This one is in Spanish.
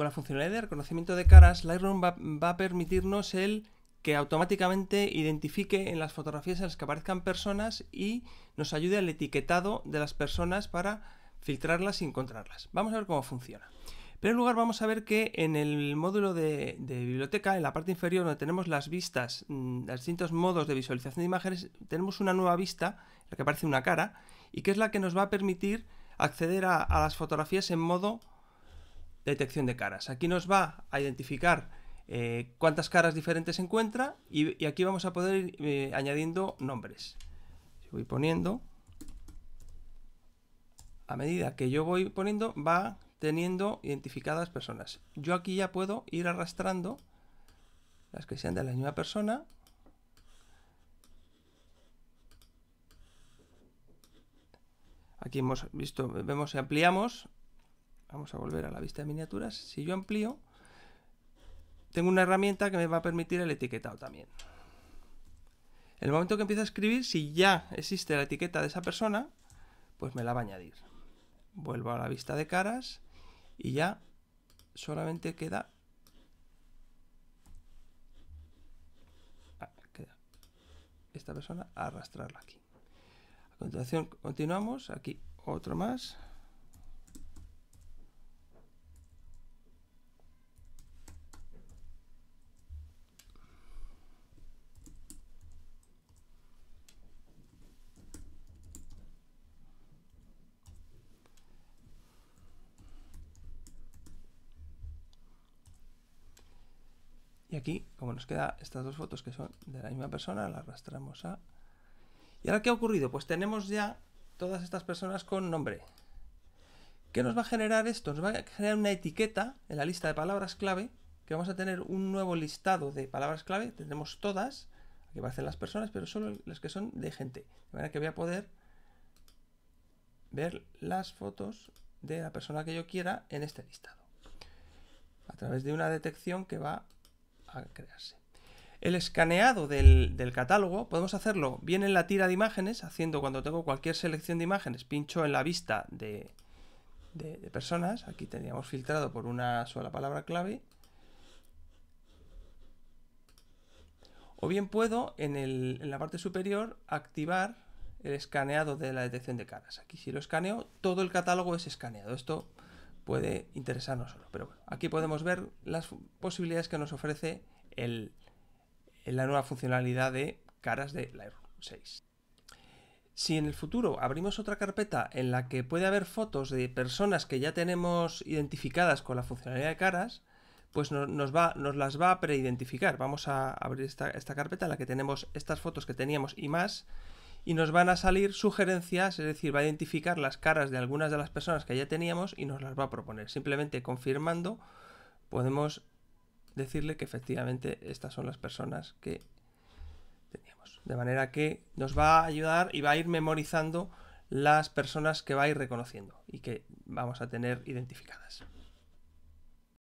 Con la funcionalidad de reconocimiento de caras, Lightroom va a permitirnos el que automáticamente identifique en las fotografías en las que aparezcan personas y nos ayude al etiquetado de las personas para filtrarlas y encontrarlas. Vamos a ver cómo funciona. En primer lugar, vamos a ver que en el módulo de biblioteca, en la parte inferior donde tenemos las vistas, los distintos modos de visualización de imágenes, tenemos una nueva vista, en la que aparece una cara, y que es la que nos va a permitir acceder a las fotografías en modo detección de caras. Aquí nos va a identificar cuántas caras diferentes se encuentra y aquí vamos a poder ir añadiendo nombres. Voy poniendo, a medida que yo voy poniendo, va teniendo identificadas personas. Yo aquí ya puedo ir arrastrando las que sean de la misma persona. Aquí hemos visto, vemos si ampliamos. Vamos a volver a la vista de miniaturas. Si yo amplío, tengo una herramienta que me va a permitir el etiquetado también. En el momento que empiezo a escribir, si ya existe la etiqueta de esa persona, pues me la va a añadir. Vuelvo a la vista de caras y ya solamente queda, queda esta persona, a arrastrarla aquí. A continuación continuamos, aquí otro más. Y aquí, como nos quedan estas dos fotos que son de la misma persona, la arrastramos a... ¿Y ahora qué ha ocurrido? Pues tenemos ya todas estas personas con nombre. ¿Qué nos va a generar esto? Nos va a generar una etiqueta en la lista de palabras clave, que vamos a tener un nuevo listado de palabras clave. Tendremos todas, aquí aparecen las personas, pero solo las que son de gente. De manera que voy a poder ver las fotos de la persona que yo quiera en este listado, a través de una detección que va a crearse. El escaneado del catálogo podemos hacerlo bien en la tira de imágenes, haciendo cuando tengo cualquier selección de imágenes, pincho en la vista de personas. Aquí teníamos filtrado por una sola palabra clave. O bien puedo en la parte superior activar el escaneado de la detección de caras. Aquí si lo escaneo, todo el catálogo es escaneado. Esto puede interesarnos solo, pero bueno, aquí podemos ver las posibilidades que nos ofrece la nueva funcionalidad de caras de Lightroom 6. Si en el futuro abrimos otra carpeta en la que puede haber fotos de personas que ya tenemos identificadas con la funcionalidad de caras, pues nos las va a preidentificar. Vamos a abrir esta carpeta en la que tenemos estas fotos que teníamos y más, y nos van a salir sugerencias, es decir, va a identificar las caras de algunas de las personas que ya teníamos y nos las va a proponer. Simplemente confirmando podemos decirle que efectivamente estas son las personas que teníamos. De manera que nos va a ayudar y va a ir memorizando las personas que va a ir reconociendo y que vamos a tener identificadas.